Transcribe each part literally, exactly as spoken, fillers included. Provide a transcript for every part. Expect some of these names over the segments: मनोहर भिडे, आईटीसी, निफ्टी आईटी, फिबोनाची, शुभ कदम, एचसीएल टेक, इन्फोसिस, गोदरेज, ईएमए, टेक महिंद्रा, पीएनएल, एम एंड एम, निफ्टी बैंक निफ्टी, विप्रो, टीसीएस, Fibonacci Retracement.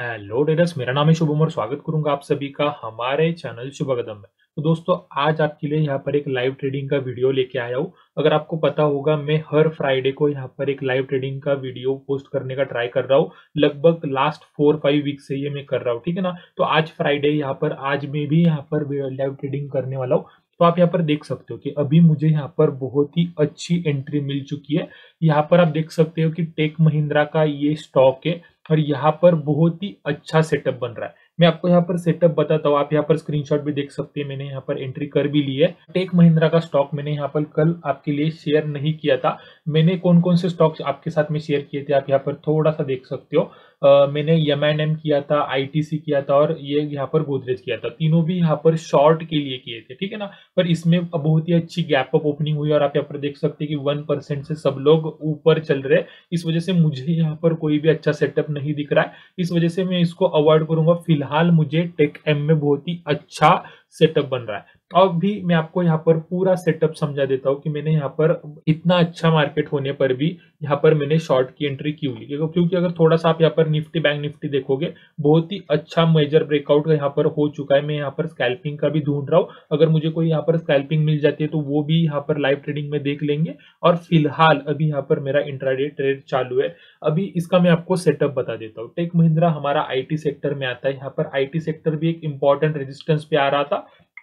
Hello traders, मेरा नाम है शुभम और स्वागत करूंगा आप सभी का हमारे चैनल शुभ कदम में। तो दोस्तों, आज आपके लिए यहाँ पर एक लाइव ट्रेडिंग का वीडियो लेके आया हूँ। अगर आपको पता होगा, मैं हर फ्राइडे को यहाँ पर एक लाइव ट्रेडिंग का वीडियो पोस्ट करने का ट्राई कर रहा हूँ। लगभग लास्ट फोर फाइव वीक से ये मैं कर रहा हूँ, ठीक है ना। तो आज फ्राइडे यहाँ पर आज मैं भी यहाँ पर लाइव ट्रेडिंग करने वाला हूँ। तो आप यहाँ पर देख सकते हो कि अभी मुझे यहाँ पर बहुत ही अच्छी एंट्री मिल चुकी है। यहाँ पर आप देख सकते हो कि टेक महिंद्रा का ये स्टॉक है और यहाँ पर बहुत ही अच्छा सेटअप बन रहा है। मैं आपको यहाँ पर सेटअप बताता हूँ। आप यहाँ पर स्क्रीनशॉट भी देख सकते हैं, मैंने यहाँ पर एंट्री कर भी ली है। टेक महिंद्रा का स्टॉक मैंने यहाँ पर कल आपके लिए शेयर नहीं किया था। मैंने कौन कौन से स्टॉक्स आपके साथ में शेयर किए थे, आप यहाँ पर थोड़ा सा देख सकते हो। आ, मैंने एम एंड एम किया था, आईटीसी किया था और ये यहाँ पर गोदरेज किया था। तीनों भी यहाँ पर शॉर्ट के लिए किए थे, ठीक है ना। पर इसमें बहुत ही अच्छी गैप अप ओपनिंग हुई और आप यहाँ पर देख सकते हैं कि वन परसेंट से सब लोग ऊपर चल रहे। इस वजह से मुझे यहाँ पर कोई भी अच्छा सेटअप नहीं दिख रहा है, इस वजह से मैं इसको अवॉइड करूंगा। फिलहाल मुझे टेक एम में बहुत ही अच्छा सेटअप बन रहा है। अब भी मैं आपको यहाँ पर पूरा सेटअप समझा देता हूँ कि मैंने यहाँ पर इतना अच्छा मार्केट होने पर भी यहाँ पर मैंने शॉर्ट की एंट्री क्यों ली, क्योंकि अगर थोड़ा सा आप यहाँ पर निफ्टी बैंक निफ्टी देखोगे, बहुत ही अच्छा मेजर ब्रेकआउट यहाँ पर हो चुका है। मैं यहाँ पर स्कैल्पिंग का भी ढूंढ रहा हूँ। अगर मुझे कोई यहाँ पर स्कैल्पिंग मिल जाती है तो वो भी यहाँ पर लाइव ट्रेडिंग में देख लेंगे। और फिलहाल अभी यहाँ पर मेरा इंट्राडे ट्रेड चालू है। अभी इसका मैं आपको सेटअप बता देता हूँ। टेक महिंद्रा हमारा आई टी सेक्टर में आता है। यहाँ पर आई टी सेक्टर भी एक इंपॉर्टेंट रेजिस्टेंस पे आ रहा था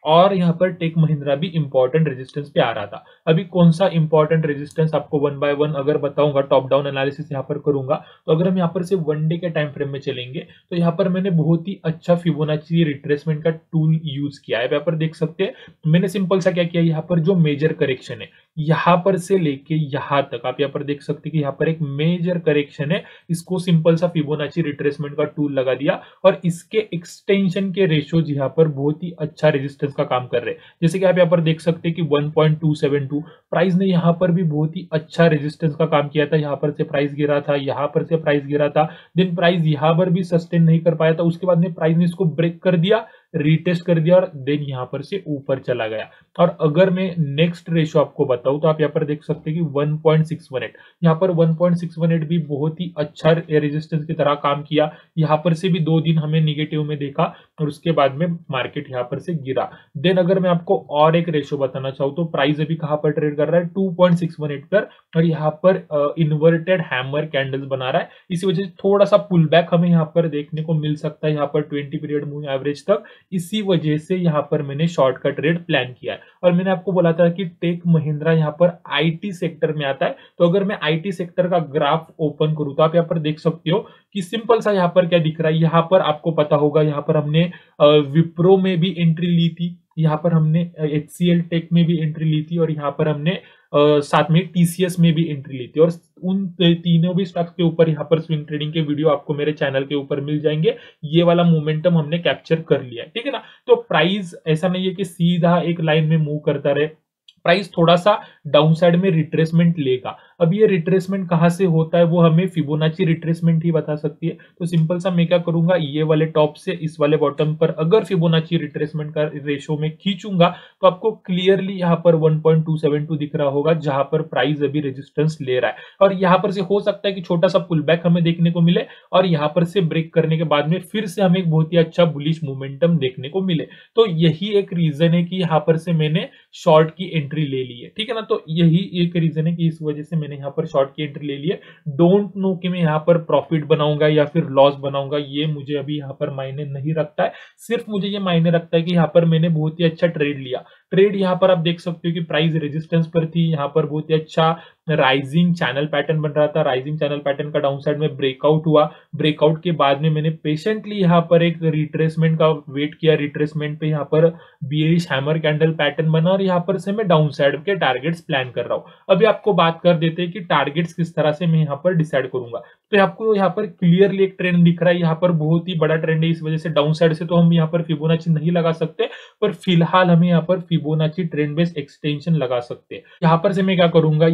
और यहाँ पर टेक महिंद्रा भी इंपॉर्टेंट रेजिस्टेंस पे आ रहा था। अभी कौन सा इंपॉर्टेंट रेजिस्टेंस आपको वन बाय वन अगर बताऊंगा, टॉप डाउन एनालिसिस यहाँ पर करूंगा। तो अगर हम यहाँ पर से वन डे के टाइम फ्रेम में चलेंगे तो यहाँ पर मैंने बहुत ही अच्छा फिबोनाची रिट्रेसमेंट का टूल यूज किया है। यहाँ पर देख सकते हैं मैंने सिंपल सा क्या किया, यहाँ पर जो मेजर करेक्शन है यहाँ पर से लेके यहाँ तक, आप यहाँ पर देख सकते हैं कि यहाँ पर एक मेजर करेक्शन है। इसको सिंपल सा फिबोनाची रिट्रेसमेंट का टूल लगा दिया और इसके एक्सटेंशन के रेशियोज यहाँ पर बहुत ही अच्छा रेजिस्टेंस का काम कर रहे हैं। जैसे कि आप यहाँ पर देख सकते हैं कि one point two seven two price ने यहाँ पर भी बहुत ही अच्छा रेजिस्टेंस का काम किया था। यहाँ पर से प्राइस गिरा था, यहाँ पर से प्राइस गिरा था, देन प्राइस यहाँ पर भी सस्टेन नहीं कर पाया था। उसके बाद में प्राइस ने इसको ब्रेक कर दिया, रिटेस्ट कर दिया और देन यहाँ पर से ऊपर चला गया। और अगर मैं नेक्स्ट रेशो आपको बताऊं तो आप यहाँ पर देख सकते हैं कि one point six one eight, यहाँ पर one point six one eight भी बहुत ही अच्छा रेजिस्टेंस की तरह काम किया। यहाँ पर से भी दो दिन हमें निगेटिव में देखा और उसके बाद में मार्केट यहाँ पर से गिरा। देन अगर मैं आपको और एक रेशो बताना चाहूँ तो प्राइस अभी कहाँ पर ट्रेड कर रहा है, two point six one eight पर, और यहाँ पर इन्वर्टेड हैमर कैंडल्स बना रहा है। इसी वजह से थोड़ा सा पुल बैक हमें यहाँ पर देखने को मिल सकता है, यहाँ पर ट्वेंटी पीरियड मूविंग एवरेज तक। इसी वजह से यहाँ पर मैंने शॉर्ट का ट्रेड प्लान किया है। और मैंने आपको बोला था कि टेक महिंद्रा यहाँ पर आईटी सेक्टर में आता है। तो अगर मैं आईटी सेक्टर का ग्राफ ओपन करूँ तो आप यहाँ पर देख सकते हो कि सिंपल सा यहाँ पर क्या दिख रहा है। यहाँ पर आपको पता होगा, यहाँ पर हमने विप्रो में भी एंट्री ली थी, यहाँ पर हमने एचसीएल टेक में भी एंट्री ली थी और यहाँ पर हमने Uh, साथ में टीसीएस में भी एंट्री ली थी। और उन तीनों भी स्टॉक्स के ऊपर यहाँ पर स्विंग ट्रेडिंग के वीडियो आपको मेरे चैनल के ऊपर मिल जाएंगे। ये वाला मोमेंटम हमने कैप्चर कर लिया है, ठीक है ना। तो प्राइस ऐसा नहीं है कि सीधा एक लाइन में मूव करता रहे, प्राइस थोड़ा सा डाउनसाइड में रिट्रेसमेंट लेगा। अब ये रिट्रेसमेंट कहाँ से होता है वो हमें फिबोनाची रिट्रेसमेंट ही बता सकती है। तो सिंपल सा मैं क्या करूंगा, ये वाले टॉप से इस वाले बॉटम पर अगर फिबोनाची रिट्रेसमेंट का रेशो में खींचूंगा तो आपको क्लियरली यहाँ पर one point two seven two दिख रहा होगा, जहां पर प्राइस अभी रेजिस्टेंस ले रहा है। और यहाँ पर से हो सकता है कि छोटा सा पुल बैक हमें देखने को मिले और यहाँ पर से ब्रेक करने के बाद में फिर से हमें एक बहुत ही अच्छा बुलिश मोमेंटम देखने को मिले। तो यही एक रीजन है कि यहाँ पर से मैंने शॉर्ट की एंट्री ले ली है, ठीक है ना। तो यही एक रीजन है कि इस वजह से मैंने यहाँ पर शॉर्ट की एंट्री ले ली है। डोंट नो कि मैं यहाँ पर प्रॉफिट बनाऊंगा या फिर लॉस बनाऊंगा, ये मुझे अभी यहाँ पर मायने नहीं रखता है। सिर्फ मुझे ये मायने रखता है कि यहाँ पर मैंने बहुत ही अच्छा ट्रेड लिया। ट्रेड यहाँ पर आप देख सकते हो कि प्राइस रेजिस्टेंस पर थी, यहाँ पर बहुत ही अच्छा राइजिंग चैनल पैटर्न बन रहा था। राइजिंग चैनल पैटर्न का डाउनसाइड में ब्रेकआउट हुआ, ब्रेकआउट के बाद में मैंने पेशेंटली यहाँ पर एक रिट्रेसमेंट का वेट किया। रिट्रेसमेंट पे यहाँ पर बीएरिश हैमर कैंडल पैटर्न बना और यहाँ पर से मैं डाउनसाइड के टारगेट्स प्लान कर रहा हूँ। अभी आपको बात कर देते हैं कि टारगेट्स किस तरह से मैं यहाँ पर डिसाइड करूंगा। तो आपको यहाँ पर क्लियरली एक ट्रेंड दिख रहा है, यहाँ पर बहुत ही बड़ा ट्रेंड है। इस वजह से डाउनसाइड से तो हम यहाँ पर फिबोनाची नहीं लगा सकते, पर फिलहाल हमें यहाँ पर फिबोनाची ट्रेंड बेस्ड एक्सटेंशन लगा सकते हैं। यहाँ पर से मैं क्या करूंगा,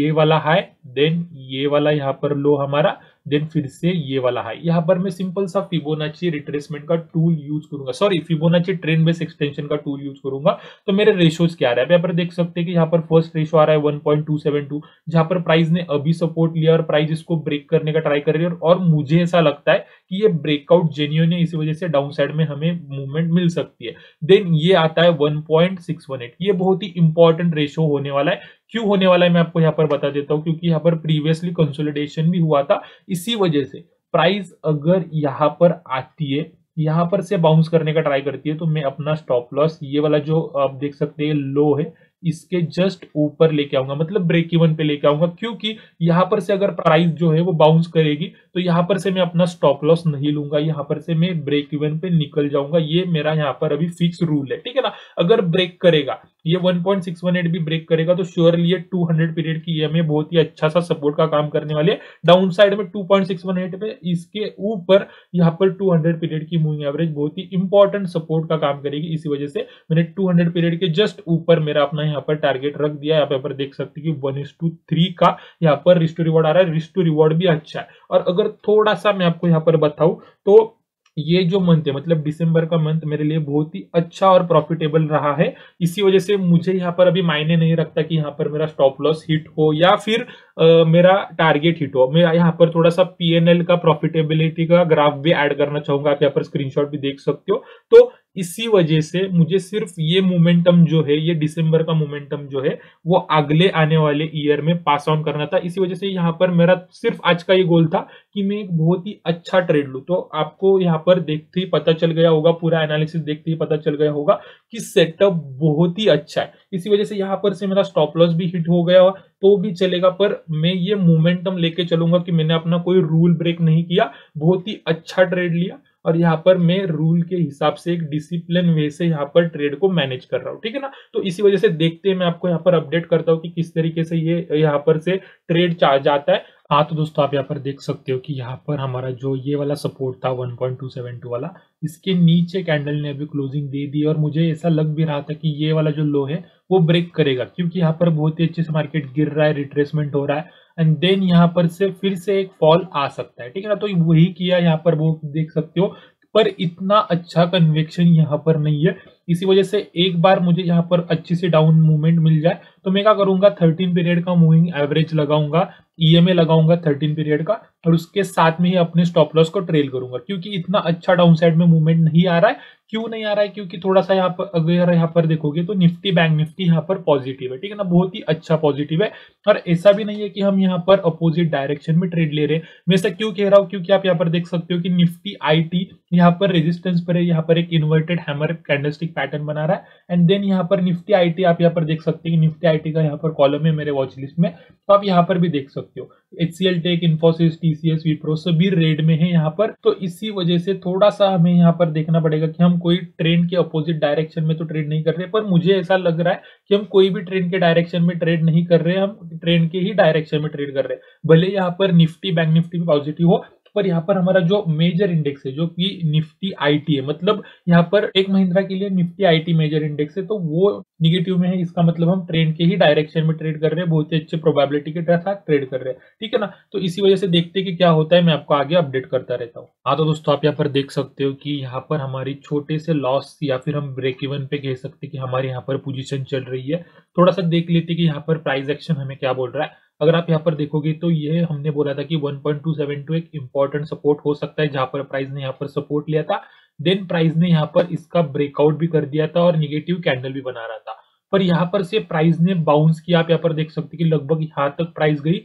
ये वाला हाई, देन ये वाला यहाँ पर लो हमारा, देन फिर से ये वाला हाई। यहाँ पर मैं सिंपल सा फिबोनाची रिट्रेसमेंट का टूल यूज करूंगा, sorry फिबोनाची trend base extension का टूल यूज करूंगा। तो मेरे रेशोज क्या आ रहा है, यहाँ पर देख सकते हैं कि यहाँ पर फर्स्ट रेशो आ रहा है one point two seven two, जहां पर प्राइस ने अभी सपोर्ट लिया और प्राइस इसको ब्रेक करने का ट्राई कर रही है। और मुझे ऐसा लगता है कि ये ब्रेकआउट जेन्युइन है, इसी वजह से डाउन साइड में हमें मूवमेंट मिल सकती है। देन ये आता है one point six one eight, ये बहुत ही इंपॉर्टेंट रेशो होने वाला है। क्यों होने वाला है मैं आपको यहाँ पर बता देता हूँ, क्योंकि यहाँ पर प्रीवियसली कंसोलिडेशन भी हुआ था, इसी वजह से प्राइस अगर यहाँ पर आती है, यहाँ पर से बाउंस करने का ट्राई करती है, तो मैं अपना स्टॉप लॉस ये वाला जो आप देख सकते हैं लो है इसके जस्ट ऊपर लेके आऊंगा, मतलब ब्रेक इवन पे लेके आऊंगा। क्योंकि यहाँ पर से अगर प्राइस जो है वो बाउंस करेगी तो यहाँ पर से मैं अपना स्टॉप लॉस नहीं लूंगा, यहाँ पर से मैं ब्रेक इवन पे निकल जाऊंगा। ये मेरा यहाँ पर अभी फिक्स रूल है, ठीक है ना। अगर ब्रेक करेगा ये one point six one eight भी ब्रेक करेगा तो श्योरली ये टू हंड्रेड पीरियड की ईएमए बहुत ही अच्छा सा सपोर्ट का काम करने वाले है। डाउन साइड में two point six one eight पे, इसके ऊपर यहाँ पर टू हंड्रेड पीरियड की मूविंग एवरेज बहुत ही इंपॉर्टेंट सपोर्ट का काम करेगी। इसी वजह से मैंने टू हंड्रेड पीरियड के जस्ट ऊपर मेरा अपना यहाँ पर टारगेट रख दिया। यहाँ पर देख सकते हैं कि वन इज टू थ्री का यहाँ पर रिस्क टू रिवॉर्ड आ रहा है, रिस्क टू रिवॉर्ड भी अच्छा है। और अगर थोड़ा सा मैं आपको यहाँ पर बताऊं तो ये जो मंथ है, मतलब दिसंबर का मंथ मेरे लिए बहुत ही अच्छा और प्रॉफिटेबल रहा है। इसी वजह से मुझे यहाँ पर अभी मायने नहीं रखता कि यहाँ पर मेरा स्टॉप लॉस हिट हो या फिर आ, मेरा टारगेट हिट हो। मैं यहाँ पर थोड़ा सा पीएनएल का प्रॉफिटेबिलिटी का ग्राफ भी ऐड करना चाहूंगा, आप यहाँ पर स्क्रीनशॉट भी देख सकते हो। तो इसी वजह से मुझे सिर्फ ये मोमेंटम जो है, ये दिसंबर का मोमेंटम जो है वो अगले आने वाले ईयर में पास ऑन करना था। इसी वजह से यहाँ पर मेरा सिर्फ आज का ये गोल था कि मैं एक बहुत ही अच्छा ट्रेड लूँ। तो आपको यहाँ पर देखते ही पता चल गया होगा, पूरा एनालिसिस देखते ही पता चल गया होगा कि सेटअप बहुत ही अच्छा है। इसी वजह से यहाँ पर से मेरा स्टॉप लॉस भी हिट हो गया तो भी चलेगा, पर मैं ये मोमेंटम लेके चलूंगा कि मैंने अपना कोई रूल ब्रेक नहीं किया, बहुत ही अच्छा ट्रेड लिया। और यहाँ पर मैं रूल के हिसाब से एक डिसिप्लिन वे से यहाँ पर ट्रेड को मैनेज कर रहा हूँ, ठीक है ना। तो इसी वजह से देखते हैं, मैं आपको यहाँ पर अपडेट करता हूँ कि किस तरीके से ये यहाँ पर से ट्रेड जाता है। हाँ तो दोस्तों, आप यहाँ पर देख सकते हो कि यहाँ पर हमारा जो ये वाला सपोर्ट था one point two seven two वाला, इसके नीचे कैंडल ने अभी क्लोजिंग दे दी। और मुझे ऐसा लग भी रहा था कि ये वाला जो लो है वो ब्रेक करेगा, क्योंकि यहाँ पर बहुत ही अच्छे से मार्केट गिर रहा है, रिट्रेसमेंट हो रहा है, एंड देन यहाँ पर से फिर से एक फॉल आ सकता है, ठीक है ना। तो वही किया यहाँ पर, वो देख सकते हो, पर इतना अच्छा कन्वेक्शन यहाँ पर नहीं है। इसी वजह से एक बार मुझे यहाँ पर अच्छी सी डाउन मूवमेंट मिल जाए तो मैं क्या करूंगा, थर्टीन पीरियड का मूविंग एवरेज लगाऊंगा, ईएमए लगाऊंगा थर्टीन पीरियड का, और उसके साथ में ही अपने स्टॉप लॉस को ट्रेल करूंगा। क्योंकि इतना अच्छा डाउन साइड में मूवमेंट नहीं आ रहा है। क्यों नहीं आ रहा है, क्योंकि थोड़ा सा यहाँ पर अगर यहाँ पर देखोगे तो निफ्टी बैंक निफ्टी यहाँ पर पॉजिटिव है, ठीक है ना, बहुत ही अच्छा पॉजिटिव है। और ऐसा भी नहीं है कि हम यहाँ पर अपोजिट डायरेक्शन में ट्रेड ले रहे हैं। मैं ऐसा क्यों कह रहा हूँ, क्योंकि आप यहाँ पर देख सकते हो कि निफ्टी आईटी यहाँ पर रेजिस्टेंस पर है, यहाँ पर एक इन्वर्टेड हैमर कैंडलस्टिक पैटर्न बना रहा है, एंड देन यहाँ पर निफ्टी आईटी आप यहाँ पर देख सकते हैं, निफ्टी आईटी का यहाँ पर कॉलम है मेरे वॉच लिस्ट में, तो आप यहाँ पर भी देख सकते हो। एचसीएल टेक इन्फोसिस टीसीएस विप्रो सभी रेड में है यहाँ पर। तो इसी वजह से थोड़ा सा हमें यहाँ पर देखना पड़ेगा कि हम कोई ट्रेंड के अपोजिट डायरेक्शन में तो ट्रेड नहीं कर रहे, पर मुझे ऐसा लग रहा है कि हम कोई भी ट्रेंड के डायरेक्शन में ट्रेड नहीं कर रहे, हम ट्रेंड के ही डायरेक्शन में ट्रेड कर रहे हैं। भले यहाँ पर निफ्टी बैंक निफ्टी भी पॉजिटिव हो, पर यहाँ पर हमारा जो मेजर इंडेक्स है जो कि निफ्टी आईटी है, मतलब यहाँ पर टेक महिंद्रा के लिए निफ्टी आईटी मेजर इंडेक्स है, तो वो निगेटिव में है। इसका मतलब हम ट्रेंड के ही डायरेक्शन में ट्रेड कर रहे हैं, बहुत ही अच्छे प्रोबेबिलिटी के साथ ट्रेड कर रहे हैं, ठीक है ना। तो इसी वजह से देखते हैं कि क्या होता है, मैं आपको आगे अपडेट करता रहता हूँ। हाँ तो दोस्तों, आप यहाँ पर देख सकते हो कि यहाँ पर हमारी छोटे से लॉस या फिर हम ब्रेक इवन पे कह सकते हैं कि हमारे यहाँ पर पोजिशन चल रही है। थोड़ा सा देख लेते कि यहाँ पर प्राइस एक्शन हमें क्या बोल रहा है। अगर आप यहाँ पर देखोगे तो ये हमने बोला था कि one point two seven two एक इंपॉर्टेंट सपोर्ट हो सकता है, जहां पर प्राइस ने यहाँ पर सपोर्ट लिया था, देन प्राइस ने यहाँ पर इसका ब्रेकआउट भी कर दिया था और निगेटिव कैंडल भी बना रहा था। पर यहाँ पर से प्राइस ने बाउंस किया, आप यहाँ पर देख सकते कि लगभग यहाँ तक प्राइस गई,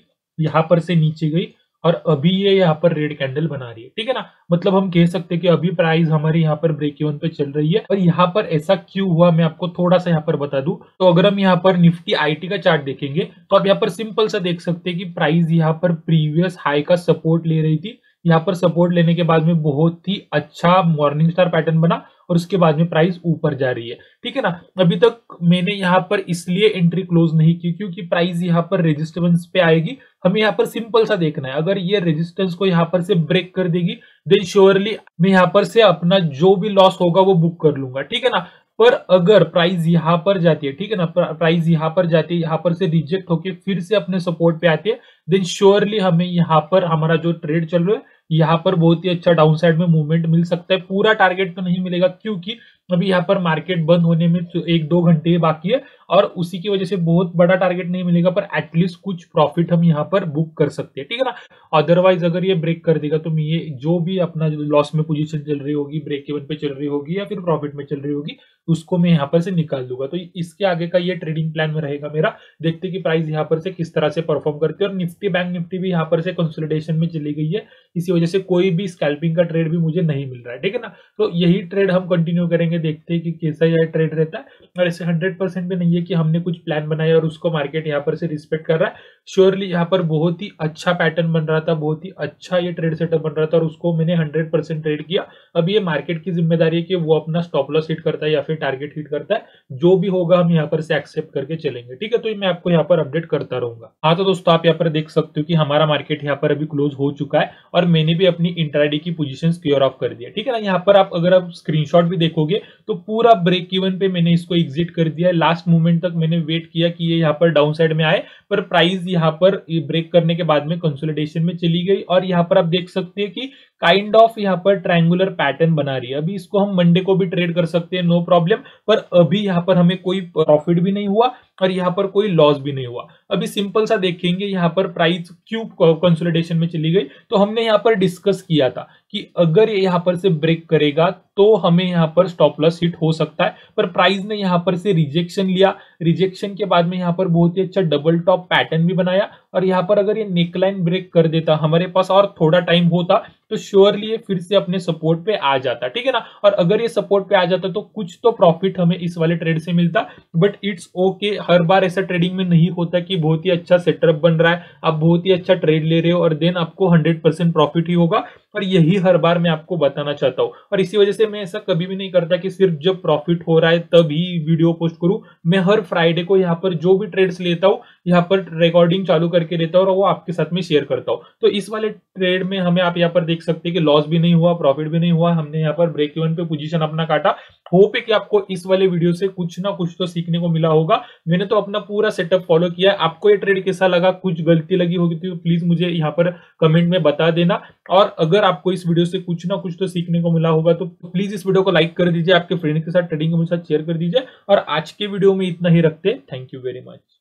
यहाँ पर से नीचे गई, और अभी ये यहाँ पर रेड कैंडल बना रही है, ठीक है ना। मतलब हम कह सकते हैं कि अभी प्राइस हमारे यहाँ पर ब्रेक इवन पे चल रही है। और यहाँ पर ऐसा क्यों हुआ मैं आपको थोड़ा सा यहाँ पर बता दूं, तो अगर हम यहाँ पर निफ्टी आईटी का चार्ट देखेंगे तो आप यहाँ पर सिंपल सा देख सकते हैं कि प्राइस यहाँ पर प्रीवियस हाई का सपोर्ट ले रही थी, यहाँ पर सपोर्ट लेने के बाद में बहुत ही अच्छा मॉर्निंग स्टार पैटर्न बना और उसके बाद में प्राइस ऊपर जा रही है, ठीक है ना। अभी तक मैंने यहाँ पर इसलिए एंट्री क्लोज नहीं की क्योंकि प्राइस यहाँ पर रेजिस्टेंस पे आएगी, हमें यहाँ पर सिंपल सा देखना है। अगर ये रेजिस्टेंस को यहाँ पर से ब्रेक कर देगी देन श्योरली मैं यहाँ पर से अपना जो भी लॉस होगा वो बुक कर लूंगा, ठीक है ना। पर अगर प्राइस यहाँ पर जाती है, ठीक है ना, प्राइस यहाँ पर जाती है, यहाँ पर से रिजेक्ट होके फिर से अपने सपोर्ट पे आती है, देन श्योरली हमें यहाँ पर हमारा जो ट्रेड चल रहा है यहाँ पर बहुत ही अच्छा डाउनसाइड में मूवमेंट मिल सकता है। पूरा टारगेट तो नहीं मिलेगा क्योंकि अभी यहाँ पर मार्केट बंद होने में एक दो घंटे बाकी है और उसी की वजह से बहुत बड़ा टारगेट नहीं मिलेगा, पर एटलीस्ट कुछ प्रॉफिट हम यहाँ पर बुक कर सकते हैं, ठीक है ना। अदरवाइज अगर ये ब्रेक कर देगा तो मैं ये जो भी अपना लॉस में पोजीशन चल रही होगी, ब्रेक इवन पे चल रही होगी या फिर प्रॉफिट में चल रही होगी, उसको मैं यहाँ पर से निकाल दूंगा। तो इसके आगे का ये ट्रेडिंग प्लान में रहेगा मेरा, देखते कि प्राइस यहाँ पर से किस तरह से परफॉर्म करती है। और निफ्टी बैंक निफ्टी भी यहाँ पर से कंसोलिडेशन में चली गई है, इसी वजह से कोई भी स्कैल्पिंग का ट्रेड भी मुझे नहीं मिल रहा है, ठीक है ना। तो यही ट्रेड हम कंटिन्यू करेंगे, देखते हैं कि कैसा यह ट्रेड रहता है। और ऐसे हंड्रेड परसेंट भी नहीं है कि हमने कुछ प्लान बनाया और उसको मार्केट यहाँ पर से रिस्पेक्ट कर रहा है। श्योरली यहाँ पर बहुत ही अच्छा पैटर्न बन रहा था, बहुत ही अच्छा ये ट्रेड सेटअप बन रहा था और उसको मैंने हंड्रेड परसेंट ट्रेड किया। अब ये मार्केट की जिम्मेदारी है कि वो अपना स्टॉप लॉस हिट करता है या फिर टारगेट हिट करता है, जो भी होगा हम यहाँ पर से एक्सेप्ट करके चलेंगे, ठीक है। तो मैं आपको यहाँ पर अपडेट करता रहूंगा। हाँ तो दोस्तों, आप यहाँ पर देख सकते हो कि हमारा मार्केट यहाँ पर अभी क्लोज हो चुका है और मैंने भी अपनी इंट्राडे की पोजीशंस क्लियर ऑफ कर दिया, ठीक है ना। यहाँ पर आप अगर आप स्क्रीनशॉट भी देखोगे तो पूरा ब्रेक इवन पे मैंने इसको एग्जिट कर दिया। लास्ट मोमेंट तक मैंने वेट किया कि ये यहाँ पर डाउन साइड में आए, पर प्राइस यहाँ पर ब्रेक करने के बाद में कंसोलिडेशन में चली गई और यहाँ पर आप देख सकते हैं कि काइंड ऑफ यहाँ पर ट्रायंगुलर पैटर्न बना रही है। अभी इसको हम मंडे को भी ट्रेड कर सकते हैं, नो प्रॉब्लम, पर अभी यहाँ पर हमें कोई प्रॉफिट भी नहीं हुआ और यहाँ पर कोई लॉस भी नहीं हुआ। अभी सिंपल सा देखेंगे, यहाँ पर प्राइस क्यूब कंसोलिडेशन में चली गई। तो हमने यहाँ पर डिस्कस किया था कि अगर ये यहाँ पर से ब्रेक करेगा तो हमें यहाँ पर स्टॉप लॉस हिट हो सकता है, पर प्राइस ने यहाँ पर से रिजेक्शन लिया। रिजेक्शन के बाद में यहाँ पर बहुत ही अच्छा डबल टॉप पैटर्न भी बनाया और यहाँ पर अगर ये नेकलाइन ब्रेक कर देता, हमारे पास और थोड़ा टाइम होता तो श्योरली ये फिर से अपने सपोर्ट पे आ जाता, ठीक है ना। और अगर ये सपोर्ट पे आ जाता तो कुछ तो प्रॉफिट हमें इस वाले ट्रेड से मिलता, बट इट्स ओके। हर बार ऐसा ट्रेडिंग में नहीं होता कि बहुत ही अच्छा सेटअप बन रहा है, आप बहुत ही अच्छा ट्रेड ले रहे हो और देन आपको हंड्रेड परसेंट प्रॉफिट ही होगा, और यही हर बार मैं आपको बताना चाहता हूँ। और इसी वजह से मैं ऐसा कभी भी नहीं करता कि सिर्फ जब प्रॉफिट हो रहा है तभी वीडियो पोस्ट करूँ। मैं हर फ्राइडे को यहाँ पर जो भी ट्रेड्स लेता हूँ यहाँ पर रिकॉर्डिंग चालू करके लेता हूँ और वो आपके साथ में शेयर करता हूँ। तो इस वाले ट्रेड में हमें आप यहाँ पर देख सकते हैं कि लॉस भी नहीं हुआ, प्रॉफिट भी नहीं हुआ, हमने यहाँ पर ब्रेक इवन पे पोजीशन अपना काटा। होप है कि आपको इस वाले वीडियो से कुछ ना कुछ तो सीखने को मिला होगा। मैंने तो अपना पूरा सेटअप फॉलो किया है। आपको ये ट्रेड कैसा लगा, कुछ गलती लगी होगी तो प्लीज मुझे यहाँ पर कमेंट में बता देना। और अगर आपको इस वीडियो से कुछ ना कुछ तो सीखने को मिला होगा तो प्लीज इस वीडियो को लाइक कर दीजिए, आपके फ्रेंड के साथ, ट्रेडिंग के साथ शेयर कर दीजिए। और आज के वीडियो में इतना ही रखते, थैंक यू वेरी मच।